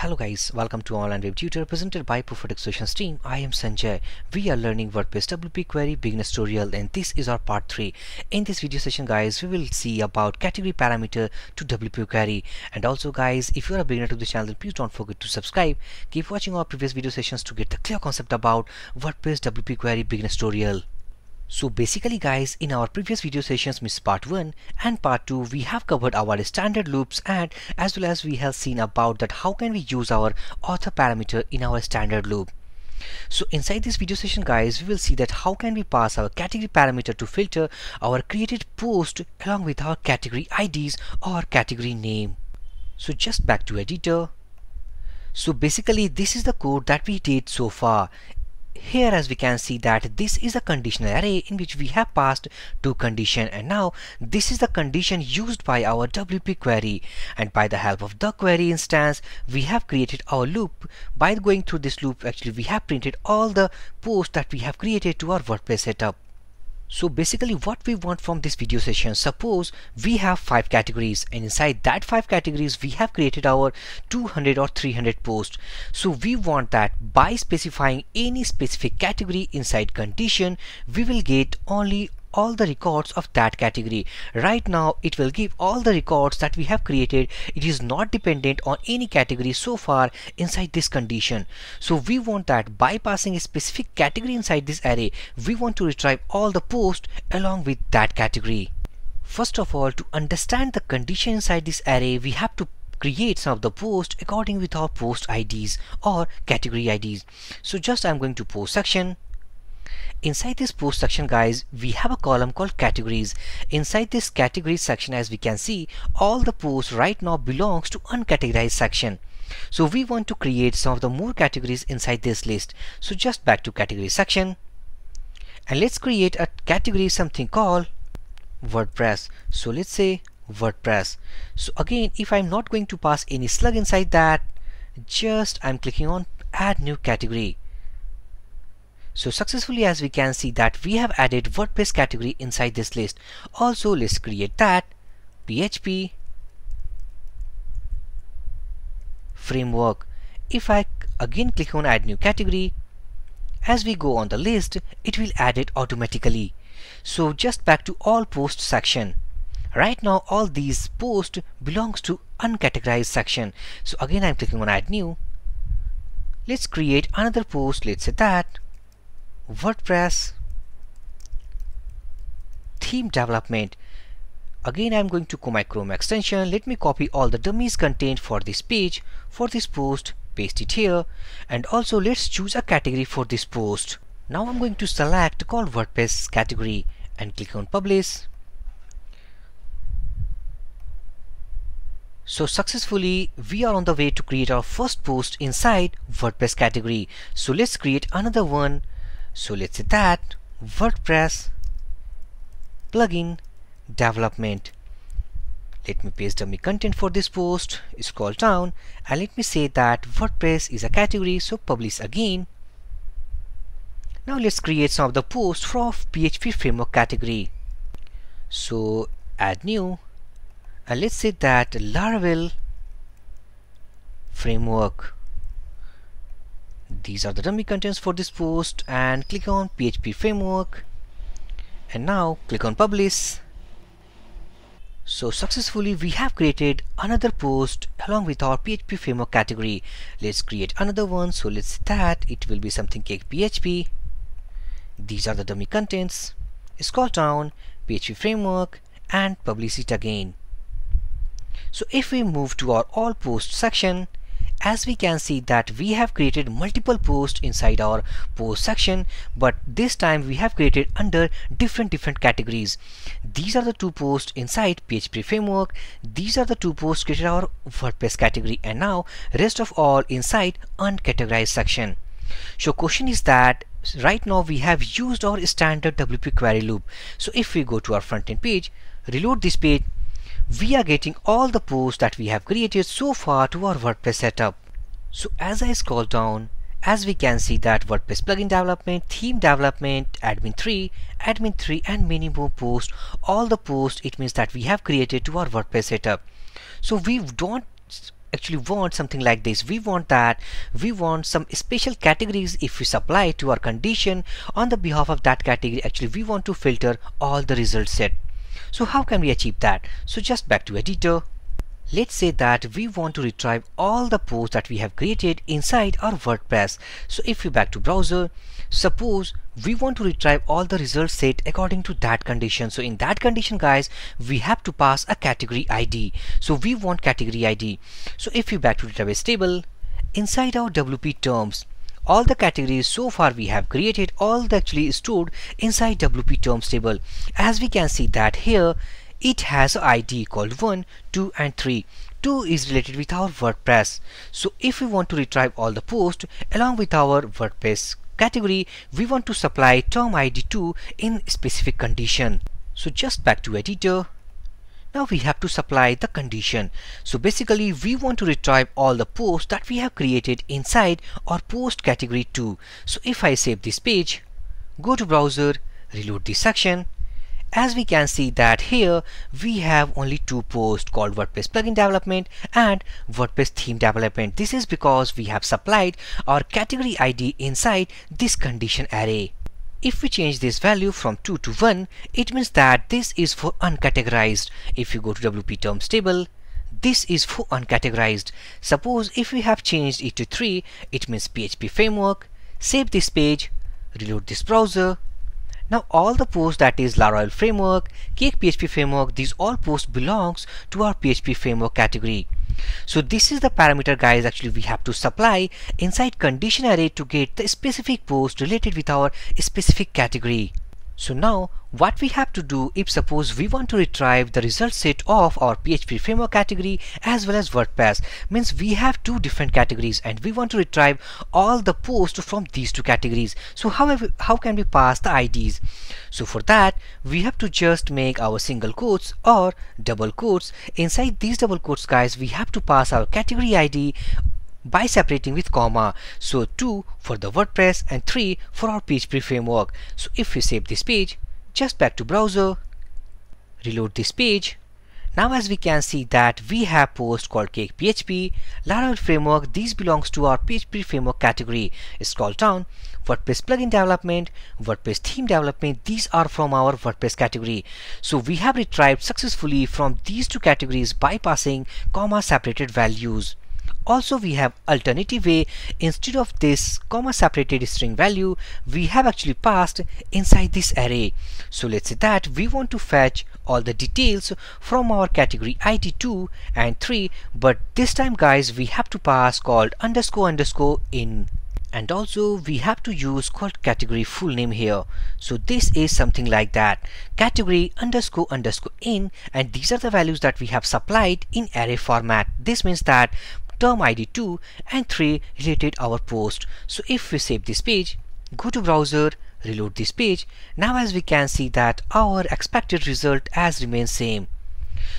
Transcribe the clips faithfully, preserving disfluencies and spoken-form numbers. Hello guys, welcome to Online Web Tutor presented by Profotech Solutions Team. I am Sanjay. We are learning WordPress W P Query Beginner's Tutorial and this is our part three. In this video session guys, we will see about category parameter to W P Query. And also guys, if you are a beginner to this channel, then please don't forget to subscribe. Keep watching our previous video sessions to get the clear concept about WordPress W P Query Beginner's Tutorial. So basically guys, in our previous video sessions, miss part one and part two, we have covered our standard loops and as well as we have seen about that how can we use our author parameter in our standard loop. So inside this video session guys, we will see that how can we pass our category parameter to filter our created post along with our category I Ds or category name. So just back to editor. So basically this is the code that we did so far. Here as we can see that this is a conditional array in which we have passed two conditions, and now this is the condition used by our W P query, and by the help of the query instance we have created our loop. By going through this loop actually we have printed all the posts that we have created to our WordPress setup. So basically what we want from this video session, suppose we have five categories and inside that five categories we have created our two hundred or three hundred posts. So we want that by specifying any specific category inside condition, we will get only all the records of that category. Right now it will give all the records that we have created. It is not dependent on any category so far inside this condition. So we want that by passing a specific category inside this array, we want to retrieve all the posts along with that category. First of all, to understand the condition inside this array, we have to create some of the posts according with our post I Ds or category I Ds. So just I'm going to post section. Inside this post section guys, we have a column called categories. Inside this category section, as we can see, all the posts right now belongs to uncategorized section. So we want to create some of the more categories inside this list. So just back to category section and let's create a category something called WordPress. So let's say WordPress. So again, if I'm not going to pass any slug inside that, just I'm clicking on add new category. So successfully as we can see that we have added WordPress category inside this list. Also let's create that P H P framework. If I again click on add new category, as we go on the list, it will add it automatically. So just back to all post section. Right now all these posts belongs to uncategorized section. So again I'm clicking on add new. Let's create another post, let's say that WordPress theme development. Again I'm going to go my Chrome extension. Let me copy all the dummies content for this page, for this post, paste it here, and also let's choose a category for this post. Now I'm going to select called WordPress category and click on publish. So successfully we are on the way to create our first post inside WordPress category. So let's create another one. So let's say that WordPress plugin development. Let me paste dummy content for this post, scroll down, and let me say that WordPress is a category, so publish again. Now let's create some of the posts from P H P framework category. So add new, and let's say that Laravel framework. These are the dummy contents for this post and click on P H P framework and now click on publish. So successfully we have created another post along with our P H P framework category. Let's create another one. So let's say that it will be something CakePHP. These are the dummy contents. Scroll down, P H P framework, and publish it again. So if we move to our all posts section, as we can see that we have created multiple posts inside our post section, but this time we have created under different different categories. These are the two posts inside P H P framework. These are the two posts created our WordPress category, and now rest of all inside uncategorized section. So question is that right now we have used our standard W P query loop. So if we go to our front end page, reload this page, we are getting all the posts that we have created so far to our WordPress setup. So as I scroll down, as we can see that WordPress plugin development, theme development, admin three, admin three, and many more posts, all the posts it means that we have created to our WordPress setup. So we don't actually want something like this. We want that we want some special categories. If we supply to our condition on the behalf of that category, actually we want to filter all the result set. So how can we achieve that? So just back to editor. Let's say that we want to retrieve all the posts that we have created inside our WordPress. So if we back to browser, suppose we want to retrieve all the results set according to that condition. So in that condition, guys, we have to pass a category I D. So we want category I D. So if we back to database table, inside our W P terms, all the categories so far we have created, all the actually stored inside W P terms table. As we can see that here, it has an I D called one, two and three. two is related with our WordPress. So if we want to retrieve all the posts along with our WordPress category, we want to supply term I D two in specific condition. So just back to editor. Now we have to supply the condition. So basically we want to retrieve all the posts that we have created inside our post category two. So if I save this page, go to browser, reload this section. As we can see that here we have only two posts called WordPress plugin development and WordPress theme development. This is because we have supplied our category I D inside this condition array. If we change this value from two to one, it means that this is for uncategorized. If you go to W P terms table, this is for uncategorized. Suppose if we have changed it to three, it means P H P framework. Save this page, reload this browser. Now all the posts that is Laravel framework, CakePHP framework, these all posts belongs to our P H P framework category. So this is the parameter, guys, actually we have to supply inside condition array to get the specific post related with our specific category. So now what we have to do, if suppose we want to retrieve the result set of our P H P framework category as well as WordPress, means we have two different categories and we want to retrieve all the posts from these two categories. So however, how can we pass the I Ds? So for that we have to just make our single quotes or double quotes. Inside these double quotes, guys, we have to pass our category I D by separating with comma. So two for the WordPress and three for our P H P framework. So if we save this page, just back to browser, reload this page. Now as we can see that we have posts called CakePHP, Laravel framework, these belongs to our P H P framework category. Scroll down, WordPress plugin development, WordPress theme development, these are from our WordPress category. So we have retrieved successfully from these two categories by passing comma separated values. Also we have alternative way, instead of this comma separated string value, we have actually passed inside this array. So let's say that we want to fetch all the details from our category I D two and three, but this time, guys, we have to pass called underscore underscore in. And also we have to use called category full name here. So this is something like that, category underscore underscore in, and these are the values that we have supplied in array format. This means that term I D two and three related our post. So if we save this page, go to browser, reload this page. Now as we can see that our expected result as remains same.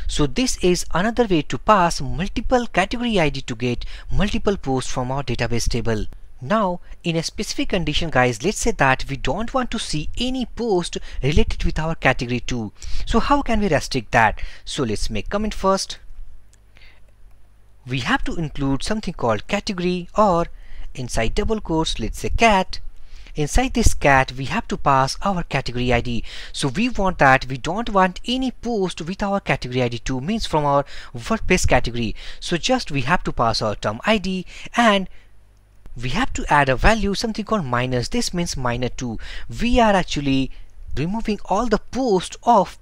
So this is another way to pass multiple category I D to get multiple posts from our database table. Now in a specific condition, guys, let's say that we don't want to see any post related with our category two. So how can we restrict that? So let's make comment first. We have to include something called category, or inside double quotes, let's say cat. Inside this cat we have to pass our category I D. So we want that we don't want any post with our category I D two, means from our WordPress category. So just we have to pass our term I D and we have to add a value something called minus. This means minus two. We are actually removing all the posts of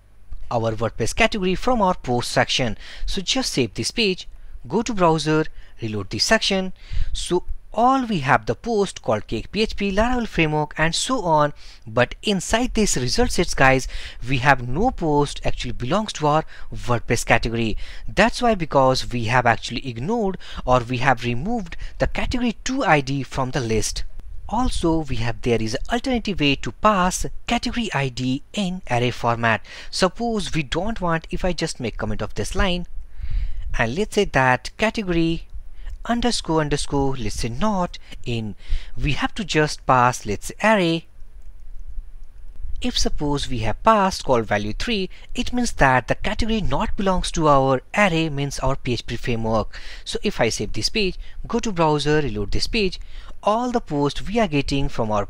our WordPress category from our post section. So just save this page, go to browser, reload this section. So all we have the post called CakePHP, Laravel framework and so on, but inside this result sets, guys, we have no post actually belongs to our WordPress category. That's why, because we have actually ignored or we have removed the category two I D from the list. Also we have, there is an alternative way to pass category I D in array format. Suppose we don't want, if I just make comment of this line, and let's say that category underscore underscore, let's say not in, we have to just pass, let's say array If suppose we have passed call value three, it means that the category not belongs to our array, means our P H P framework. So if I save this page, go to browser, reload this page, all the posts we are getting from our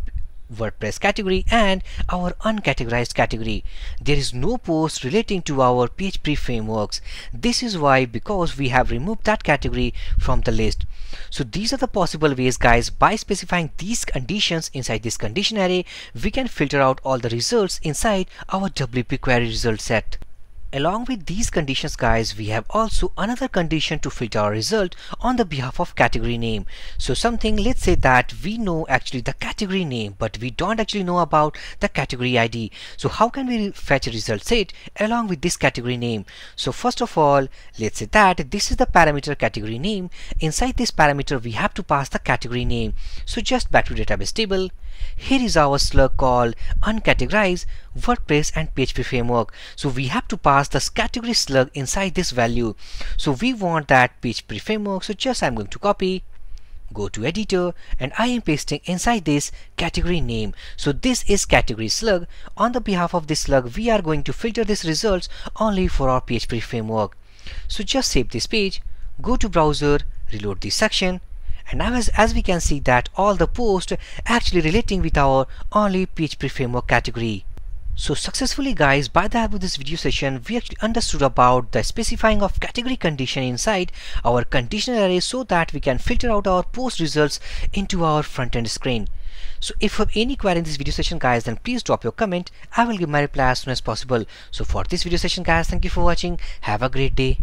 WordPress category and our uncategorized category. There is no post relating to our P H P frameworks. This is why, because we have removed that category from the list. So these are the possible ways, guys. By specifying these conditions inside this condition array, we can filter out all the results inside our W P query result set. Along with these conditions, guys, we have also another condition to filter our result on the behalf of category name. So something, let's say that we know actually the category name, but we don't actually know about the category I D. So how can we fetch a result set along with this category name? So first of all, let's say that this is the parameter category name. Inside this parameter, we have to pass the category name. So just back to database table. Here is our slug called uncategorized WordPress and P H P framework. So we have to pass the category slug inside this value. So we want that P H P framework. So just I'm going to copy, go to editor, and I am pasting inside this category name. So this is category slug. On the behalf of this slug, we are going to filter these results only for our P H P framework. So just save this page, go to browser, reload this section, and now as, as we can see that all the posts actually relating with our only P H P framework category. So successfully, guys, by the help of this video session, we actually understood about the specifying of category condition inside our conditional array so that we can filter out our post results into our front-end screen. So if you have any query in this video session, guys, then please drop your comment. I will give my reply as soon as possible. So for this video session, guys, thank you for watching. Have a great day.